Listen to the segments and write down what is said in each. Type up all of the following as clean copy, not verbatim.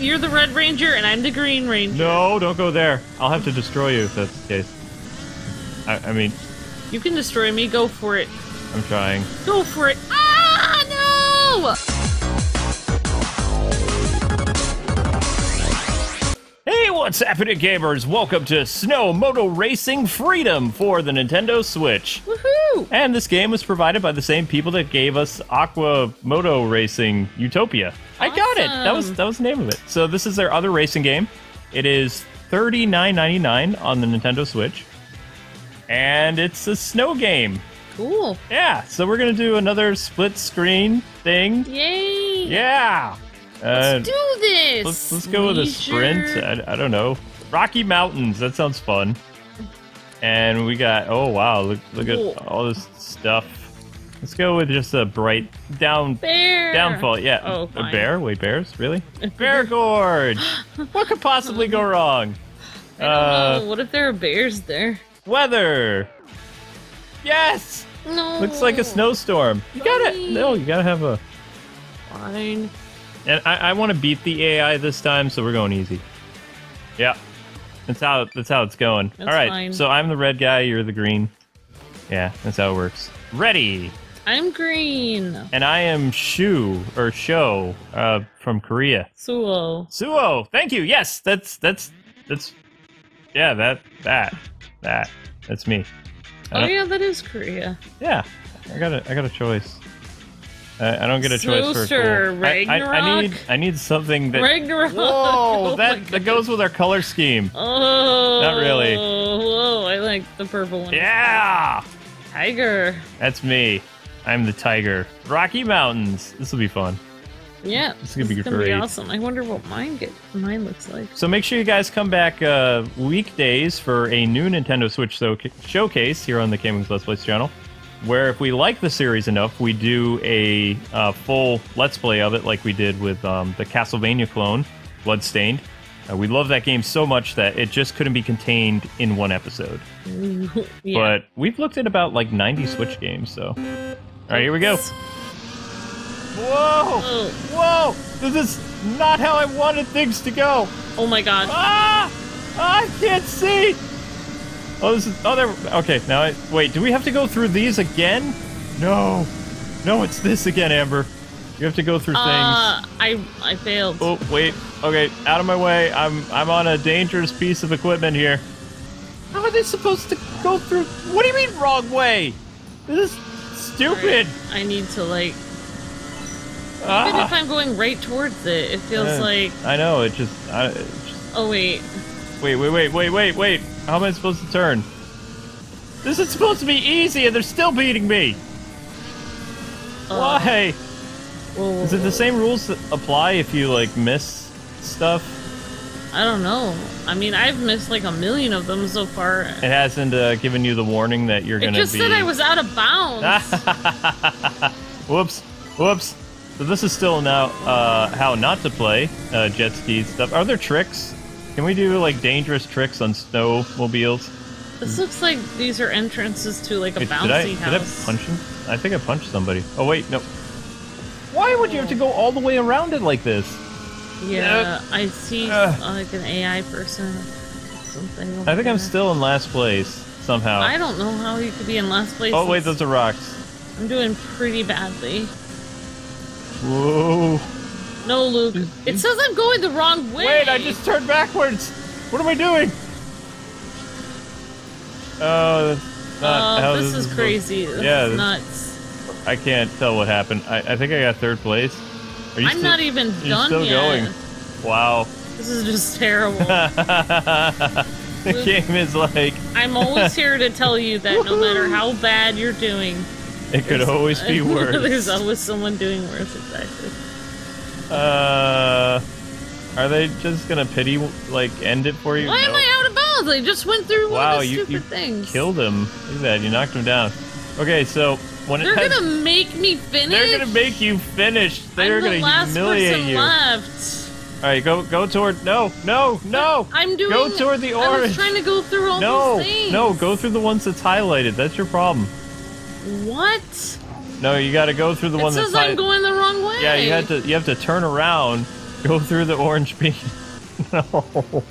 You're the Red Ranger and I'm the Green Ranger. No, don't go there. I'll have to destroy you if that's the case. I mean... You can destroy me. Go for it. I'm trying. Go for it. Ah, no! Hey, what's happening, gamers? Welcome to Snow Moto Racing Freedom for the Nintendo Switch. Woohoo! And this game was provided by the same people that gave us Aqua Moto Racing Utopia. Awesome. I got it! That was the name of it. So this is their other racing game. It is $39.99 on the Nintendo Switch. And it's a snow game. Cool. Yeah, so we're going to do another split screen thing. Yay! Yeah! Let's do this! Let's go with a sprint. I don't know. Rocky Mountains, that sounds fun. And we got, oh wow, look at all this stuff. Let's go with just a bright downfall. Yeah, oh, a bear? Wait, bears? Really? Bear Gorge! What could possibly go wrong? I don't know. What if there are bears there? Weather. Yes. No. Looks like a snowstorm. You gotta. No, you gotta have a. Fine. And I want to beat the AI this time, so we're going easy. Yeah. That's how it's going. That's all right. Fine. So I'm the red guy. You're the green. Yeah. That's how it works. Ready. I'm green. And I am Sho from Korea. Suo. Thank you. Yes. That's. Yeah. That's me. Oh yeah, that is Korea. Yeah, I got a choice. I don't get a choice for cool. I need something that. Ragnarok. Whoa, that goes with our color scheme. Oh, not really. Whoa, I like the purple one. Yeah, tiger. That's me. I'm the tiger. Rocky Mountains. This will be fun. Yeah, this is gonna be awesome. I wonder what mine looks like. So make sure you guys come back weekdays for a new Nintendo Switch showcase here on the K-Wings Let's Plays channel, where if we like the series enough, we do a full Let's Play of it, like we did with the Castlevania clone, Bloodstained. We love that game so much that it just couldn't be contained in one episode. Yeah. But we've looked at about like 90 Switch games, so... All right, here we go. Whoa! Whoa! This is not how I wanted things to go! Oh my god. Ah! I can't see! Oh, this is... Oh, there... Okay, now I... Wait, do we have to go through these again? No! No, it's this again, Amber. You have to go through things. I failed. Oh, wait. Okay, out of my way. I'm on a dangerous piece of equipment here. How are they supposed to go through... What do you mean, wrong way? This is stupid! Right. I need to, like... Even if I'm going right towards it, it feels like... I know, it just... Oh, wait. Wait. How am I supposed to turn? This is supposed to be easy, and they're still beating me! Why? Whoa. Is it the same rules that apply if you, like, miss stuff? I don't know. I mean, I've missed, like, 1 million of them so far. It hasn't given you the warning that you're gonna be... It just said I was out of bounds! Whoops. So this is still now how not to play jet ski stuff. Are there tricks? Can we do like dangerous tricks on snowmobiles? This looks like these are entrances to like a bouncy house. Did I punch him? I think I punched somebody. Oh wait, no. Why would you have to go all the way around it like this? Yeah, I see like an AI person or something. I think I'm still in last place somehow. I don't know how you could be in last place. Oh wait, those are rocks. I'm doing pretty badly. Whoa. No, Luke. It says I'm going the wrong way. Wait, I just turned backwards. What am I doing? Oh, that's not how this is crazy. This is nuts. I can't tell what happened. I think I got third place. I'm not even done yet. You're still going. Wow. This is just terrible. The Luke, game is like... I'm always here to tell you that no matter how bad you're doing... It could always be worse. There's always someone doing worse, exactly. Are they just gonna pity, like, end it for you? Why am I out of bounds? I just went through one of the stupid things. Wow, you killed him. Look at that, you knocked him down. Okay, so... They're gonna make me finish? They're gonna make you finish. They're gonna humiliate you. I'm the last person left. Alright, go toward... No! I'm doing... Go toward the orange. I was trying to go through all these things. No, go through the ones that's highlighted. That's your problem. What? No, you got to go through the one that's... It says I'm going the wrong way. Yeah, you have to turn around Go through the orange bean. No. What?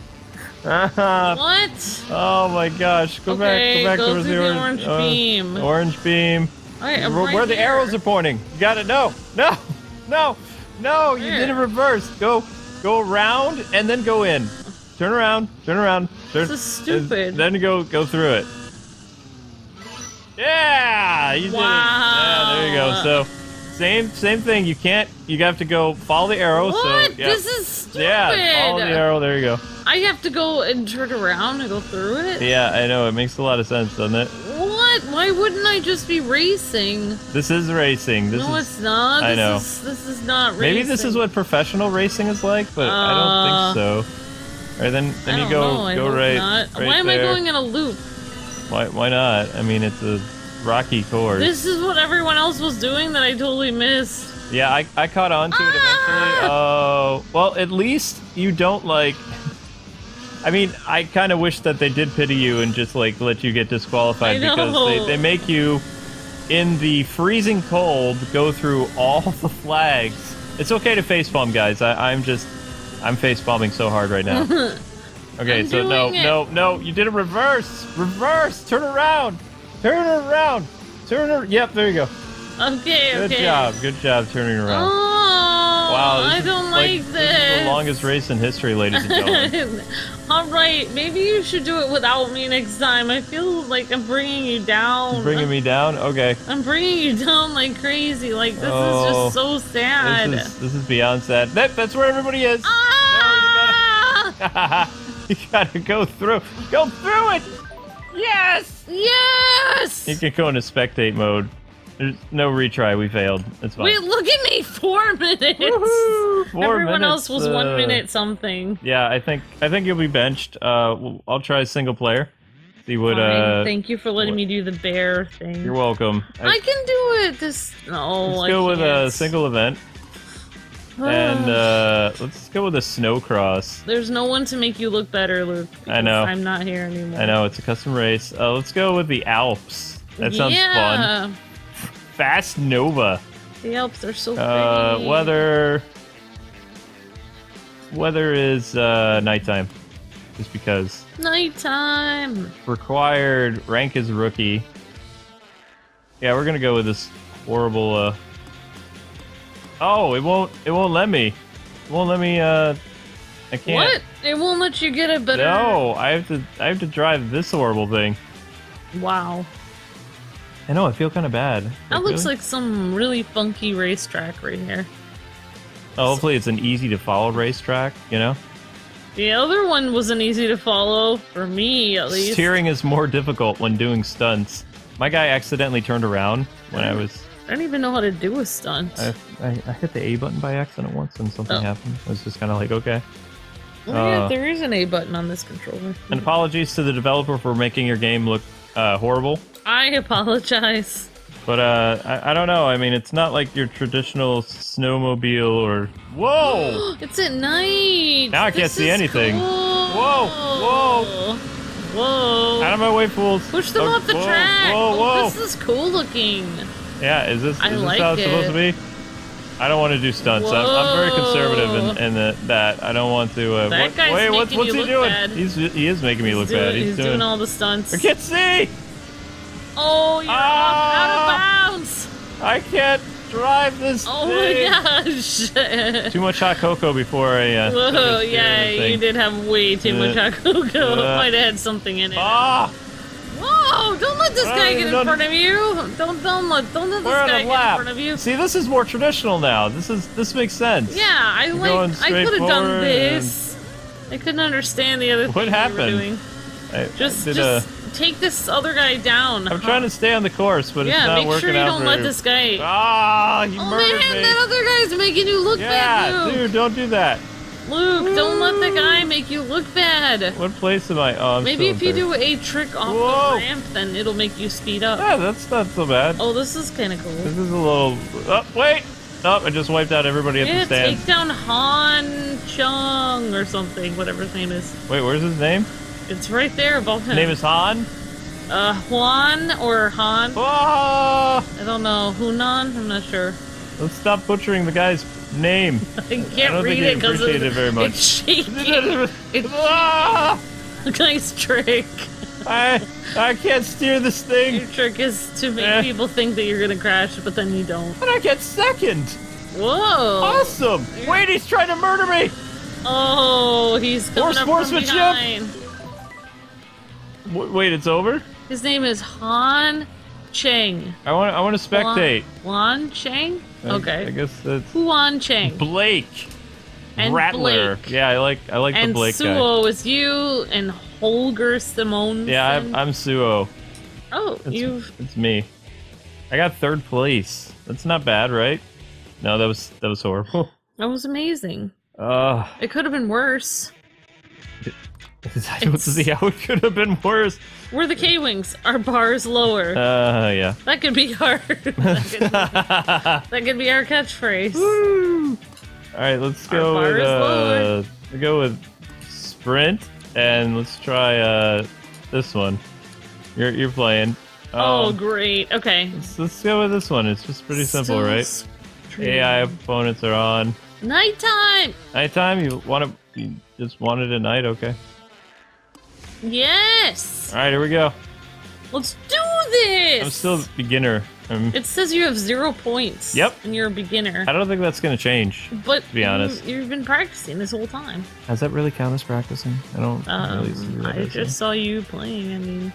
Oh my gosh. Go back. Go back to the orange beam. Orange beam. All right, where the arrows are pointing. You got it. No. No. No. No. You did it reverse. Go around and then go in. Turn around. Turn around. Turn, this is stupid. Then go through it. Yeah. You did it. Yeah, there you go. So. Same thing. You can't. You have to go follow the arrow. What? So, yeah. This is stupid. Yeah, follow the arrow. There you go. I have to go and turn around and go through it. Yeah, I know. It makes a lot of sense, doesn't it? What? Why wouldn't I just be racing? This is racing. This is, it's not. I know. This is not racing. Maybe this is what professional racing is like, but I don't think so. All right, then you go right. Why am I going in a loop? Why not? I mean, it's a rocky chord. This is what everyone else was doing that I totally missed. Yeah, I caught on to it eventually. Oh, well, at least you don't like... I mean, I kind of wish that they did pity you and just like let you get disqualified, because they make you, in the freezing cold, go through all the flags. It's okay to facepalm, guys. I'm facepalming so hard right now. Okay, so no, you did a reverse! Reverse! Turn around! Turn around! Turn around! Yep, there you go. Okay, good job. Good job turning around. Oh, wow, I don't like this. This is the longest race in history, ladies and gentlemen. Alright, maybe you should do it without me next time. I feel like I'm bringing you down. You're bringing me down? Okay. I'm bringing you down like crazy. Like, this is just so sad. This is beyond sad. That's where everybody is. Ah! No, you gotta go through. Go through it! Yes! Yes! You can go into spectate mode. There's no retry. We failed. It's fine. Wait, look at me! 4 minutes! Woohoo! 4 minutes! Everyone else was 1 minute something. Yeah, I think you'll be benched. I'll try single player. See what, fine. Thank you for letting me do the bear thing. You're welcome. I can do it! Let's go with a single event. And let's go with a snow cross. There's no one to make you look better, Luke. I know. I'm not here anymore. I know, it's a custom race. Let's go with the Alps. That sounds fun. Fast Nova. The Alps are so pretty. Weather is nighttime. Just because. Nighttime. Required rank is rookie. Yeah, we're gonna go with this horrible. Oh, it won't let me. It won't let me, I can't. What? It won't let you get a better... No, I have to drive this horrible thing. Wow. I know, I feel kind of bad. That looks like some really funky racetrack right here. Oh, hopefully it's an easy-to-follow racetrack, you know? The other one wasn't easy to follow, for me, at least. Steering is more difficult when doing stunts. My guy accidentally turned around when I was... I don't even know how to do a stunt. I hit the A button by accident once and something happened. I was just kind of like, okay. Oh, yeah, there is an A button on this controller. And apologies to the developer for making your game look horrible. I apologize. But I don't know. I mean, it's not like your traditional snowmobile or... Whoa! It's at night! Now I can't see anything. Cool. Whoa! Whoa! Whoa! Out of my way, fools! Push them off the track! Whoa! Whoa! This is cool looking. Yeah, is this how it's supposed to be? I don't want to do stunts. I'm very conservative in that. I don't want to... what's he doing? He is making me look bad. He's doing all the stunts. I can't see! Oh, you're out of bounds! I can't drive this thing! My gosh! Too much hot cocoa before I... Whoa, yeah, you did have way too much hot cocoa. It might have had something in it. Ah! Whoa! Don't let this guy get in front of you. Don't let this guy get in front of you. See, this is more traditional now. This makes sense. Yeah, I could have done this. I couldn't understand the other thing we were doing. Just take this other guy down. I'm trying to stay on the course, but it's not working out. Yeah, make sure you don't let this guy. Ah, he murdered me. That other guy's making you look bad. Yeah, dude, don't do that. Luke, don't let the guy make you look bad. What place am I? Oh, maybe if you do a trick off the ramp, then it'll make you speed up. Yeah, that's not so bad. Oh, this is kind of cool. This is a little... Oh, wait! Oh, I just wiped out everybody at the stand. Take down Huan Cheng or something, whatever his name is. Wait, where's his name? It's right there above him. His name is Han? Juan or Han. Oh! I don't know. Hunan? I'm not sure. Let's stop butchering the guy's name. I don't read it because it's very much. It's shaking. It's ah! Nice trick. I can't steer this thing. Your trick is to make people think that you're gonna crash, but then you don't. And I get second. Whoa! Awesome! Wait, he's trying to murder me. Oh, he's coming up from behind. Wait, it's over. His name is Huan Cheng. I want to spectate. Huan Cheng. Okay. I guess that's Huan Cheng. Blake. And Rattler. Blake. Yeah, I like the Blake guy. And Suo is you, and Holger Simonson. Yeah, I'm Suo. Oh, it's me. I got third place. That's not bad, right? No, that was horrible. That was amazing. It could have been worse. I don't see how it could have been worse. We're the K-Wings. Our bar is lower. Yeah. That could be hard. That could be our catchphrase. Woo! All right, let's go with we go with sprint, and let's try this one. You're playing. Oh, great. Okay. Let's go with this one. It's just pretty simple, right? AI opponents are on. Nighttime. Nighttime. You just wanted a night. Okay. Yes! Alright, here we go. Let's do this! I'm still a beginner. It says you have 0 points. Yep. And you're a beginner. I don't think that's going to change, but to be honest. You've been practicing this whole time. Does that really count as practicing? I don't really see what I just saw you playing, I mean.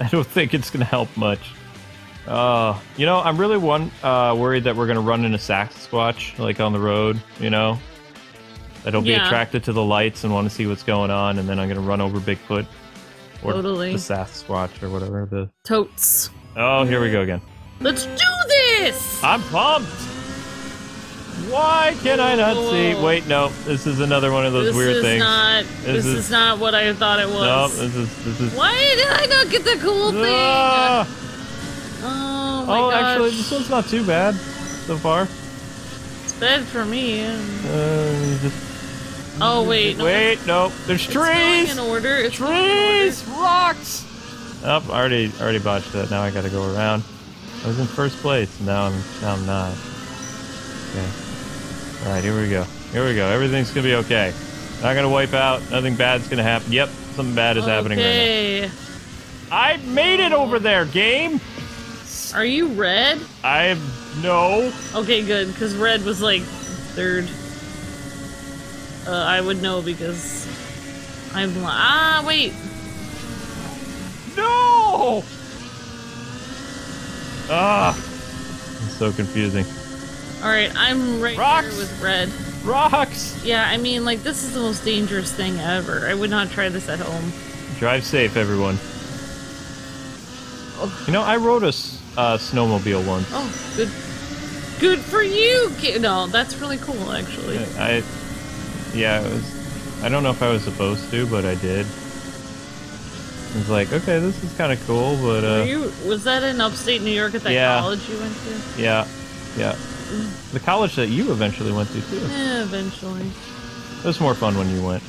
I don't think it's going to help much. You know, I'm really worried that we're going to run into Sasquatch, like on the road, you know? That'll be attracted to the lights and want to see what's going on, and then I'm gonna run over Bigfoot or the Sasquatch or whatever the totes. Oh, here we go again. Let's do this! I'm pumped. Why can I not see? Wait, no, this is another one of those weird things. This is not what I thought it was. No, this is. Why did I not get the cool thing? Oh my gosh. Actually, this one's not too bad so far. It's bad for me. Oh, wait, no. There's trees! Not in order. Trees! Not in order. Rocks! Oh, I already botched that. Now I gotta go around. I was in first place. Now I'm not. Okay. Alright, here we go. Here we go. Everything's gonna be okay. Not gonna wipe out. Nothing bad's gonna happen. Yep, something bad is happening right now. I made it over there, game! Are you red? No. Okay, good, because red was like third. I would know because I'm wait. No! It's so confusing. Alright, I'm right here with red. Rocks! Yeah, I mean, like, this is the most dangerous thing ever. I would not try this at home. Drive safe, everyone. Oh. You know, I rode a snowmobile once. Oh, good for you! No, that's really cool, actually. Yeah, it was, I don't know if I was supposed to, but I did. I was like, okay, this is kind of cool, but... was that in upstate New York at that college you went to? Yeah. The college that you eventually went to, too. Yeah, eventually. It was more fun when you went.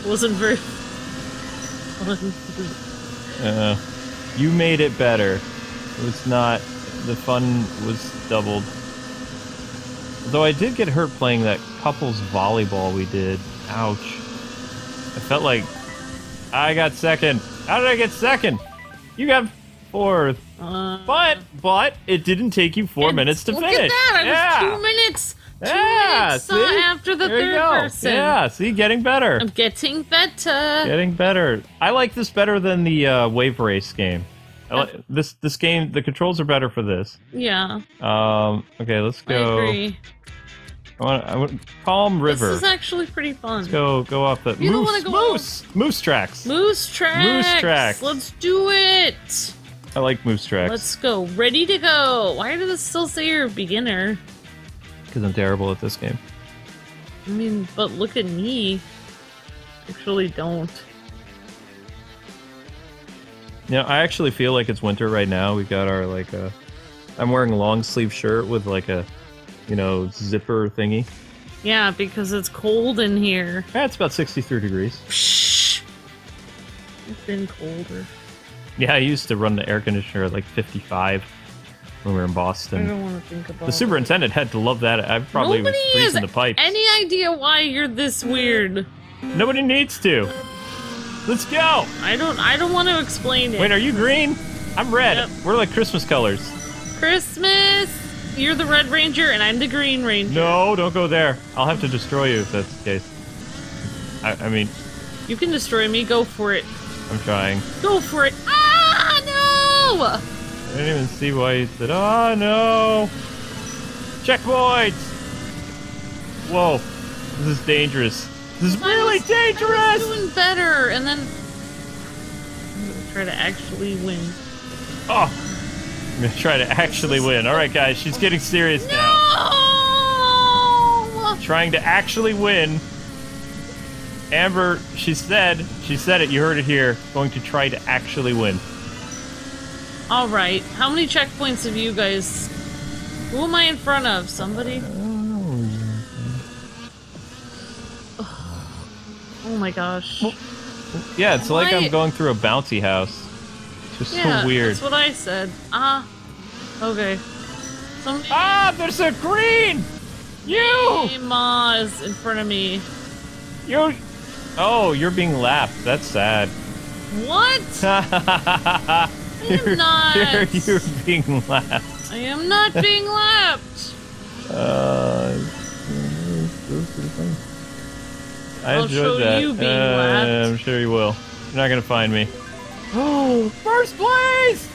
It wasn't very fun. You made it better. It was not... The fun was doubled. Though I did get hurt playing that couples volleyball we did. Ouch. I felt like I got second. How did I get second? You got fourth. But it didn't take you 4 minutes to finish. Look at that! I was 2 minutes. Two minutes after the third person. Yeah, see, getting better. I'm getting better. Getting better. I like this better than the Wave Race game. This game, the controls are better for this. Yeah. Okay, let's go. I agree. I want Calm River. This is actually pretty fun. Let's go off the... Moose tracks. Moose tracks. Let's do it. I like moose tracks. Let's go. Ready to go. Why does this still say you're a beginner? Because I'm terrible at this game. I mean, but look at me. Actually don't. You know, I actually feel like it's winter right now. We got our, like, I'm wearing a long sleeve shirt with, like, a, you know, zipper thingy. Yeah, because it's cold in here. Yeah, it's about 63 degrees. Psh! It's been colder. Yeah, I used to run the air conditioner at, like, 55. when we were in Boston. I don't want to think about the superintendent had to love that. I probably was freezing the pipes. Any idea why you're this weird? Nobody needs to. Let's go. I don't want to explain it. Wait, are you green? I'm red. Yep. We're like Christmas colors. Christmas. You're the Red Ranger and I'm the Green Ranger. No, don't go there. I'll have to destroy you if that's the case. I mean, you can destroy me. Go for it. I'm trying. Go for it. Ah, no! I didn't even see why he said, oh no! Checkpoint! Whoa, this is dangerous. This is really dangerous! I was doing better, and then I'm gonna try to actually win. Oh! I'm gonna try to actually win. Alright guys, she's getting serious now. Trying to actually win. Amber, she said it, you heard it here, going to try to actually win. Alright, how many checkpoints have you guys? Who am I in front of? Somebody? Oh my gosh. Well, yeah, it's like I'm going through a bouncy house. It's just so weird. That's what I said. Okay. Somebody... Ah, there's a green! You! Hey, Ma is in front of me. You... Oh, you're being lapped. That's sad. What? Ha. You're being lapped. I am not being lapped. I enjoyed that. You being lapped. I'm sure you will. You're not gonna find me. Oh, first place!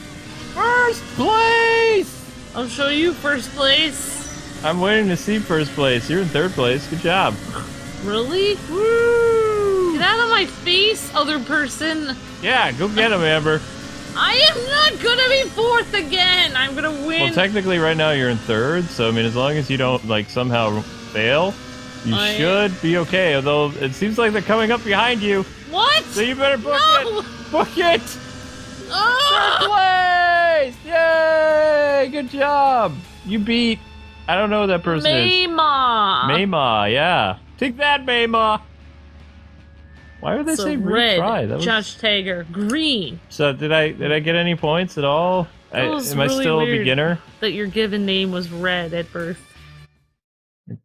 First place! I'll show you first place. I'm waiting to see first place. You're in third place. Good job. Really? Woo! Get out of my face, other person. Yeah, go get him, Amber. I am not gonna be fourth again! I'm gonna win! Well, technically right now you're in third, so I mean, as long as you don't, like, somehow fail, you should be okay, although it seems like they're coming up behind you. What? So you better book it! Book it! Third place! Yay! Good job! You beat... I don't know who that person is. Mayma! Mayma, yeah. Take that, Mayma! Why would they say red? Retry? That was... Josh Tager, green. So did I get any points at all? Am I still a beginner? That your given name was Red at birth.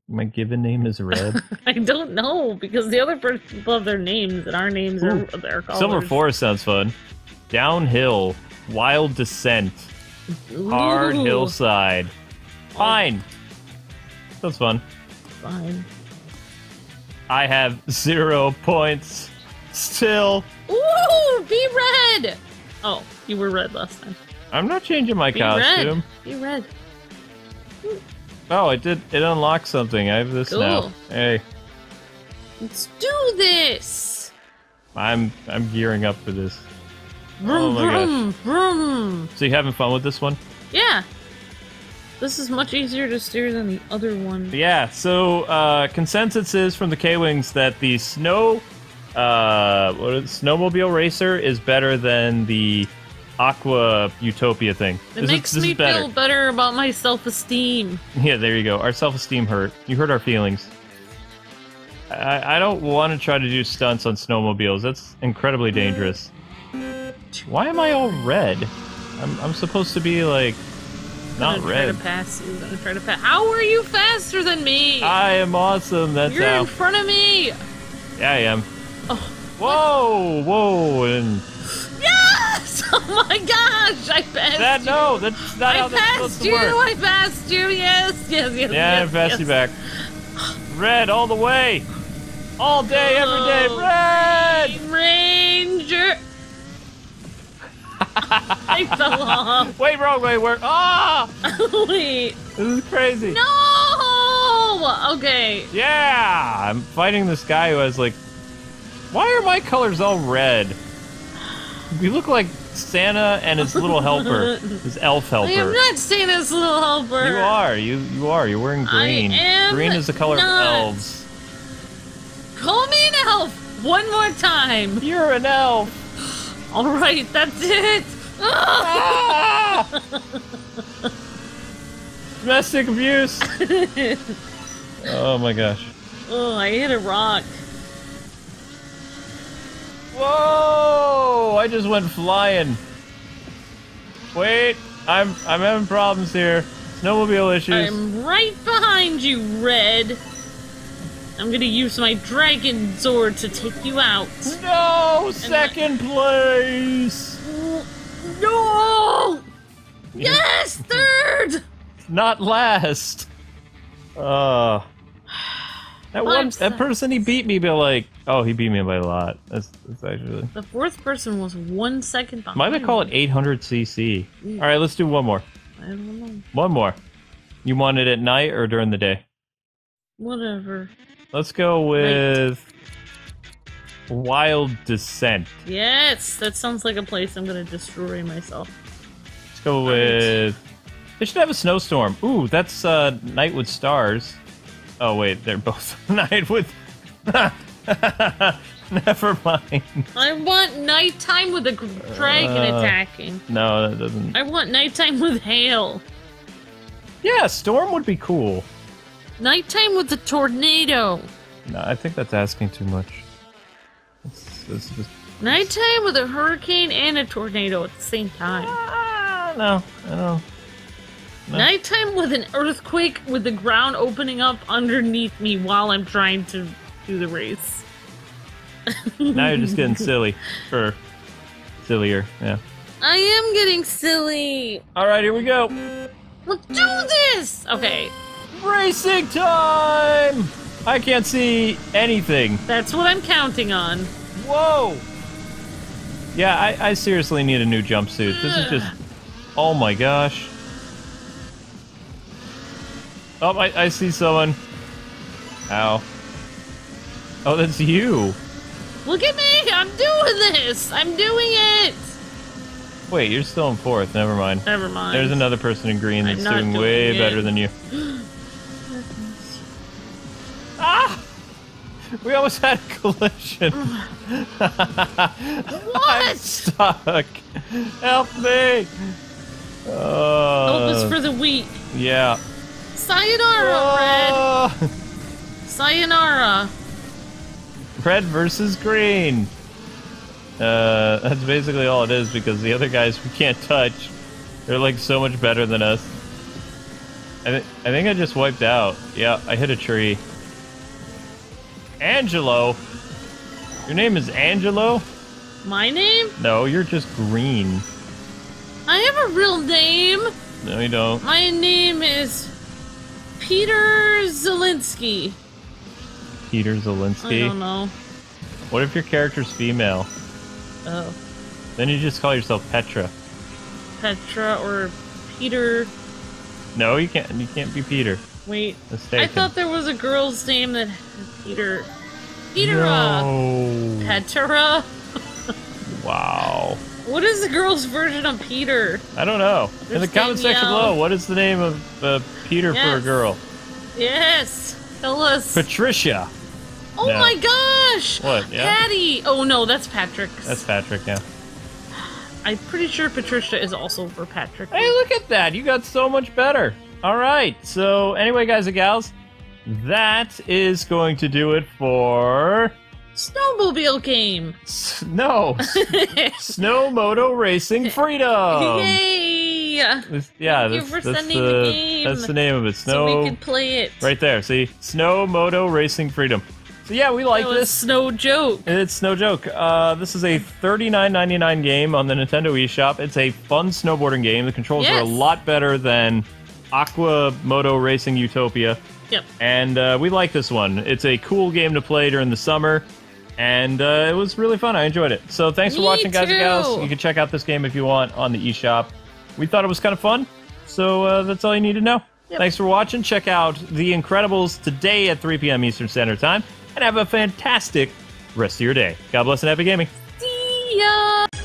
My given name is Red. I don't know because the other person love their names and our names are their colors. Silver Forest sounds fun. Downhill, wild descent, hard hillside, fine. That's fun. Fine. I have 0 points still. Ooh, be red! Oh, you were red last time. I'm not changing my costume. Be red. Ooh. Oh, it did. It unlocked something. I have this now. Hey, let's do this. I'm gearing up for this. Vroom, oh my gosh. Vroom. So you having fun with this one? Yeah. This is much easier to steer than the other one. Yeah, so consensus is from the K-Wings that the snowmobile racer is better than the Aqua Utopia thing. It makes me feel better about my self-esteem. Yeah, there you go. Our self-esteem hurt. You hurt our feelings. I don't want to try to do stunts on snowmobiles. That's incredibly dangerous. Why am I all red? I'm supposed to be like... Not red. I'm gonna try to pass you. I'm gonna try to pass. How are you faster than me? I am awesome. That's how. You're in front of me. Yeah, I am. Oh, whoa, whoa, and yes! Oh my gosh, I passed you. No, that's not how that's supposed to work. I passed you. Yes, yes, yes. Yeah, I passed you back. Red all the way, all day, every day. Red Ranger. I fell off. Wait, wrong way. Where? Ah! Oh! Wait. This is crazy. No! Okay. Yeah! I'm fighting this guy who has, like... Why are my colors all red? You look like Santa and his little helper. His elf helper. I am not Santa's little helper. You are. You are. You're wearing green. I am green is the color of elves. Call me an elf one more time. You're an elf. All right, that's it. Ah! Domestic abuse. Oh my gosh. Oh, I hit a rock. Whoa! I just went flying. Wait, I'm having problems here. Snowmobile issues. I'm right behind you, Red. I'm gonna use my Dragon Zord to take you out. No! And second place! No! Yes! Third! Not last! That person he beat me by like... Oh, he beat me by a lot. That's actually... The fourth person was 1 second behind. Why do they call it 800cc? Mm. Alright, let's do one more. I don't know. One more. You want it at night or during the day? Whatever. Let's go with... Right. Wild Descent. Yes! That sounds like a place I'm gonna destroy myself. Let's go with... They should have a snowstorm. Ooh, that's Night with Stars. Oh wait, they're both night with... Never mind. I want nighttime with a dragon attacking. No, that doesn't... I want nighttime with hail. Yeah, storm would be cool. Nighttime with a tornado. No, I think that's asking too much. It's nighttime with a hurricane and a tornado at the same time. No. Nighttime with an earthquake with the ground opening up underneath me while I'm trying to do the race. Now you're just getting silly. Or sillier, yeah. I am getting silly. Alright, here we go. Let's do this! Okay. Racing time! I can't see anything. That's what I'm counting on. Whoa! Yeah, I seriously need a new jumpsuit. This is just... Oh my gosh. Oh, I see someone. Ow. Oh, that's you. Look at me! I'm doing this! I'm doing it! Wait, you're still in fourth. Never mind. Never mind. There's another person in green that's doing way better than you. Ah! We almost had a collision. What? I'm stuck. Help me! Help us for the weak. Yeah. Sayonara, Red! Sayonara! Red versus green! That's basically all it is, because the other guys we can't touch. They're like so much better than us. I think I just wiped out. Yeah, I hit a tree. Angelo! Your name is Angelo? My name? No, you're just green. I have a real name! No, you don't. My name is... Peter Zelinski. Peter Zelinski? I don't know. What if your character's female? Oh. Then you just call yourself Petra. Petra or Peter... No, you can't. You can't be Peter. Wait. Mistaken. I thought there was a girl's name that... Peter... Petera! No. Petera? Wow. What is the girl's version of Peter? I don't know. There's in the comment section below, what is the name of Peter for a girl? Yes! Tell us. Patricia! Oh my gosh! What? Yeah. Patty! Oh no, that's Patrick. That's Patrick, yeah. I'm pretty sure Patricia is also for Patrick. Hey, look at that! You got so much better! Alright, so anyway, guys and gals, that is going to do it for... Snowmobile game! No! Snow Moto Racing Freedom! Yay! Yeah, that's the name of it. Snow, so we could play it. Right there, see? Snow Moto Racing Freedom. So yeah, we like this. Snow Joke. It's Snow Joke. This is a $39.99 game on the Nintendo eShop. It's a fun snowboarding game. The controls are a lot better than Aqua Moto Racing Utopia. Yep. And we like this one. It's a cool game to play during the summer. And it was really fun. I enjoyed it. So thanks for watching, guys and gals. You can check out this game if you want on the eShop. We thought it was kind of fun. So that's all you need to know. Yep. Thanks for watching. Check out The Incredibles today at 3 p.m. Eastern Standard Time. And have a fantastic rest of your day. God bless and happy gaming. See ya!